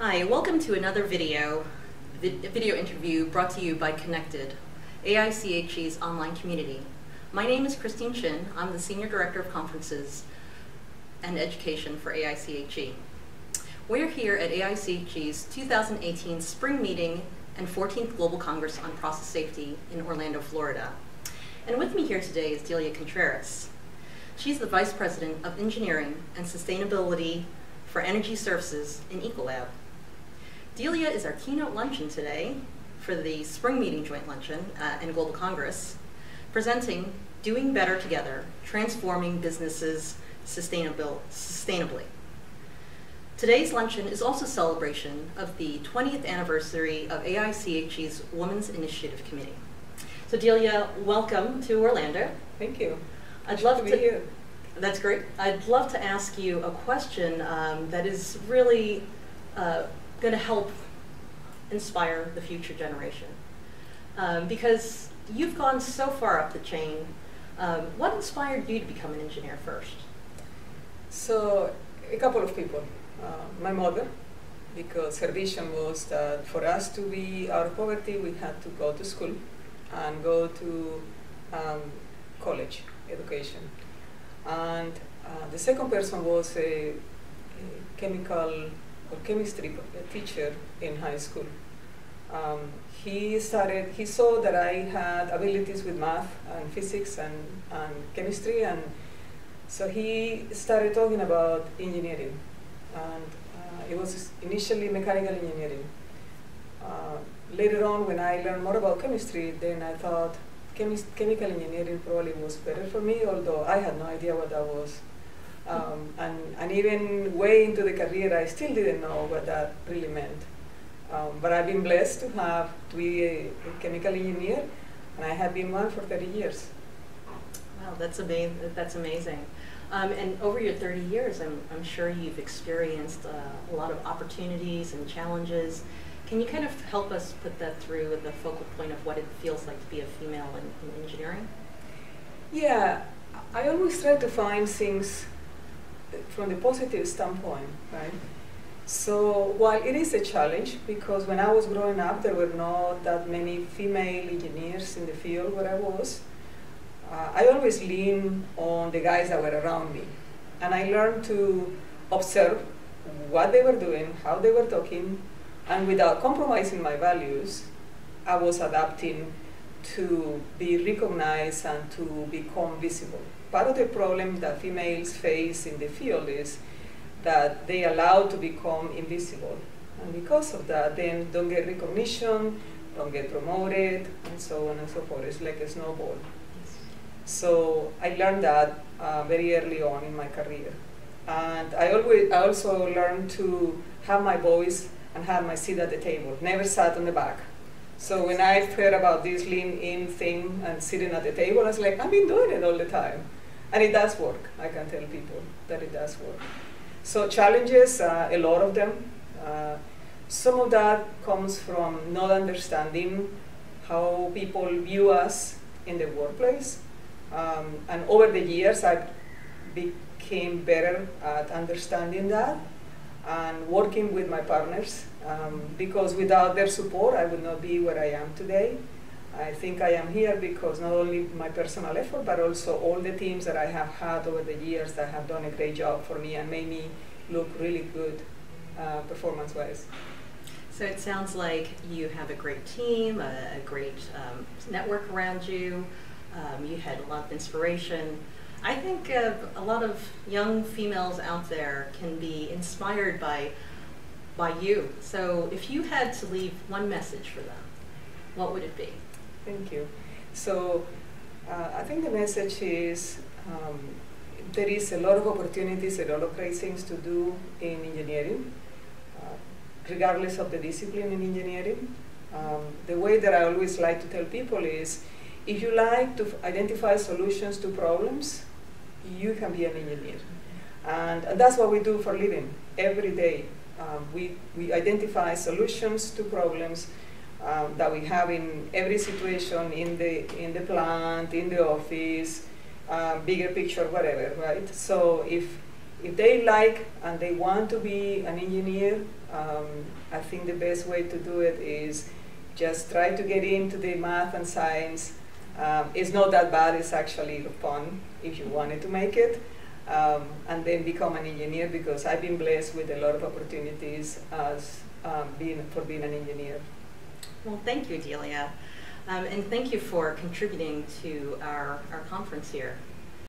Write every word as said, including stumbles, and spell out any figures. Hi, welcome to another video, video interview brought to you by Connected, A I C H E's online community. My name is Kristine Chin. I'm the Senior Director of Conferences and Education for A I C H E. We're here at A I C H E's two thousand eighteen Spring Meeting and fourteenth Global Congress on Process Safety in Orlando, Florida. And with me here today is Delia Contreras. She's the Vice President of Engineering and Sustainability for Energy Services in Ecolab. Delia is our keynote luncheon today for the Spring Meeting Joint Luncheon uh, and Global Congress, presenting Doing Better Together, Transforming Businesses Sustainable, Sustainably. Today's luncheon is also a celebration of the twentieth anniversary of A I C H E's Women's Initiative Committee. So Delia, welcome to Orlando. Thank you. I'd love to, to be here. That's great. I'd love to ask you a question um, that is really uh, going to help inspire the future generation. Um, because you've gone so far up the chain, um, what inspired you to become an engineer first? So, a couple of people. Uh, my mother, because her vision was that for us to be out of poverty, we had to go to school and go to um, college education. And uh, the second person was a, a chemical or chemistry teacher in high school. Um, he started, he saw that I had abilities with math and physics and, and chemistry, and so he started talking about engineering. And uh, it was initially mechanical engineering. Uh, later on, when I learned more about chemistry, then I thought chemi chemical engineering probably was better for me, although I had no idea what that was. Um, and, and even way into the career, I still didn't know what that really meant. Um, but I've been blessed to have to be a, a chemical engineer, and I have been one for thirty years. Wow, that's amazing. That's amazing. Um, and over your thirty years, I'm, I'm sure you've experienced uh, a lot of opportunities and challenges. Can you kind of help us put that through with the focal point of what it feels like to be a female in, in engineering? Yeah, I always try to find things from the positive standpoint, right? So while it is a challenge, because when I was growing up, there were not that many female engineers in the field where I was. Uh, I always lean on the guys that were around me, and I learned to observe what they were doing, how they were talking, and without compromising my values, I was adapting to be recognized and to become visible. Part of the problem that females face in the field is that they are allowed to become invisible, and because of that, then don't get recognition, don't get promoted, and so on and so forth. It's like a snowball. So I learned that uh, very early on in my career. And I, always, I also learned to have my voice and have my seat at the table, never sat on the back. So when I heard about this lean in thing and sitting at the table, I was like, I've been doing it all the time. And it does work. I can tell people that it does work. So challenges, uh, a lot of them. Uh, some of that comes from not understanding how people view us in the workplace. Um, and over the years, I became better at understanding that and working with my partners, um, because without their support, I would not be where I am today. I think I am here because not only my personal effort, but also all the teams that I have had over the years that have done a great job for me and made me look really good uh, performance-wise. So it sounds like you have a great team, a, a great um, network around you. Um, you had a lot of inspiration. I think uh, a lot of young females out there can be inspired by, by you. So if you had to leave one message for them, what would it be? Thank you. So uh, I think the message is um, there is a lot of opportunities, a lot of great things to do in engineering, uh, regardless of the discipline in engineering. Um, the way that I always like to tell people is, if you like to identify solutions to problems, you can be an engineer. And, and that's what we do for a living, every day. Um, we, we identify solutions to problems um, that we have in every situation, in the, in the plant, in the office, uh, bigger picture, whatever, right? So if, if they like and they want to be an engineer, um, I think the best way to do it is just try to get into the math and science. Um, it's not that bad, it's actually fun if you wanted to make it. Um, and then become an engineer, because I've been blessed with a lot of opportunities as um, being, for being an engineer. Well, thank you, Delia. Um, and thank you for contributing to our, our conference here.